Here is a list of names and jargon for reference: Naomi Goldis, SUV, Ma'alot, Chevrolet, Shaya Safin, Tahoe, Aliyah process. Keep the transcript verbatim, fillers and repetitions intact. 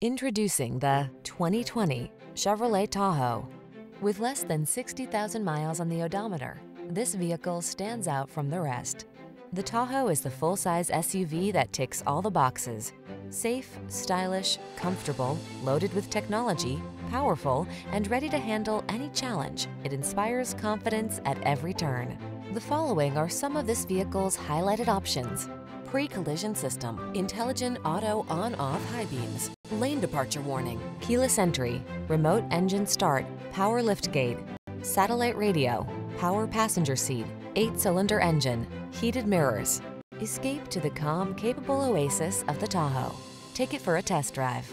Introducing the twenty twenty Chevrolet Tahoe. With less than sixty thousand miles on the odometer, this vehicle stands out from the rest. The Tahoe is the full-size S U V that ticks all the boxes. Safe, stylish, comfortable, loaded with technology, powerful, and ready to handle any challenge, it inspires confidence at every turn. The following are some of this vehicle's highlighted options: pre-collision system, intelligent auto on-off high beams, lane departure warning, keyless entry, remote engine start, power liftgate, satellite radio, power passenger seat, eight-cylinder engine, heated mirrors. Escape to the calm, capable oasis of the Tahoe. Take it for a test drive.